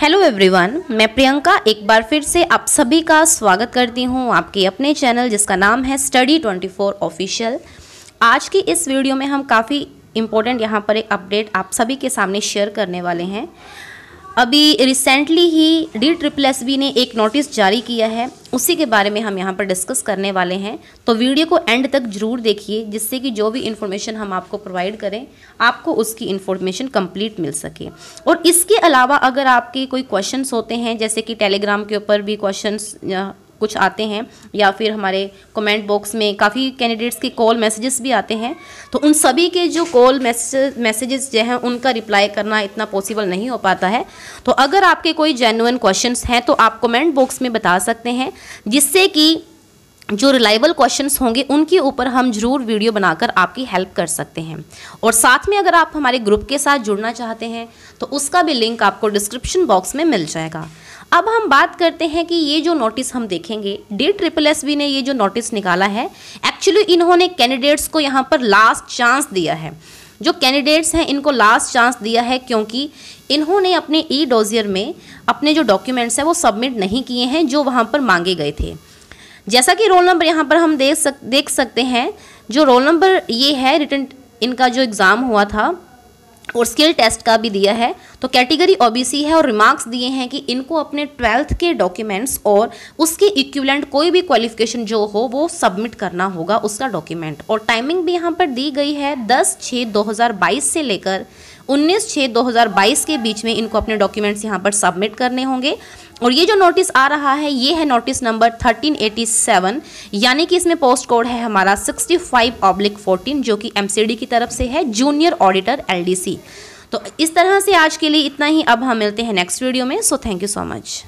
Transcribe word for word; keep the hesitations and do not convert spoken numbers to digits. Hello everyone, मैं प्रियंका एक बार फिर से आप सभी का स्वागत करती हूं आपके अपने चैनल जिसका नाम है स्टडी ट्वेंटी फोर ऑफिशियल। आज की इस वीडियो में हम काफ़ी इम्पोर्टेंट यहां पर एक अपडेट आप सभी के सामने शेयर करने वाले हैं। अभी रिसेंटली ही डी ट्रिपल एसबी ने एक नोटिस जारी किया है, उसी के बारे में हम यहाँ पर डिस्कस करने वाले हैं। तो वीडियो को एंड तक जरूर देखिए जिससे कि जो भी इन्फॉर्मेशन हम आपको प्रोवाइड करें आपको उसकी इन्फॉर्मेशन कंप्लीट मिल सके। और इसके अलावा अगर आपके कोई क्वेश्चंस होते हैं, जैसे कि टेलीग्राम के ऊपर भी क्वेश्चंस कुछ आते हैं या फिर हमारे कमेंट बॉक्स में काफ़ी कैंडिडेट्स के कॉल मैसेजेस भी आते हैं, तो उन सभी के जो कॉल मैसेज मैसेजेस जो हैं उनका रिप्लाई करना इतना पॉसिबल नहीं हो पाता है। तो अगर आपके कोई जेन्युइन क्वेश्चंस हैं तो आप कमेंट बॉक्स में बता सकते हैं, जिससे कि जो रिलायबल क्वेश्चंस होंगे उनके ऊपर हम जरूर वीडियो बनाकर आपकी हेल्प कर सकते हैं। और साथ में अगर आप हमारे ग्रुप के साथ जुड़ना चाहते हैं तो उसका भी लिंक आपको डिस्क्रिप्शन बॉक्स में मिल जाएगा। अब हम बात करते हैं कि ये जो नोटिस हम देखेंगे, डी ट्रिपल एस बी ने ये जो नोटिस निकाला है, एक्चुअली इन्होंने कैंडिडेट्स को यहाँ पर लास्ट चांस दिया है। जो कैंडिडेट्स हैं इनको लास्ट चांस दिया है क्योंकि इन्होंने अपने ई डोजियर में अपने जो डॉक्यूमेंट्स हैं वो सबमिट नहीं किए हैं जो वहाँ पर मांगे गए थे। जैसा कि रोल नंबर यहाँ पर हम देख सक देख सकते हैं, जो रोल नंबर ये है, रिटन इनका जो एग्ज़ाम हुआ था और स्किल टेस्ट का भी दिया है। तो कैटेगरी ओबीसी है और रिमार्क्स दिए हैं कि इनको अपने ट्वेल्थ के डॉक्यूमेंट्स और उसके इक्विवेलेंट कोई भी क्वालिफिकेशन जो हो वो सबमिट करना होगा उसका डॉक्यूमेंट। और टाइमिंग भी यहाँ पर दी गई है दस छः दो हज़ार बाईस से लेकर उन्नीस छः दो हज़ार बाईस के बीच में इनको अपने डॉक्यूमेंट्स यहाँ पर सबमिट करने होंगे। और ये जो नोटिस आ रहा है ये है notice number thirteen eighty seven, यानी कि इसमें पोस्ट कोड है हमारा सिक्सटी फाइव ऑब्लिक फोर्टीन, जो कि एमसीडी की तरफ से है, जूनियर ऑडिटर एलडीसी। तो इस तरह से आज के लिए इतना ही। अब हम मिलते हैं नेक्स्ट वीडियो में। So thank you so much.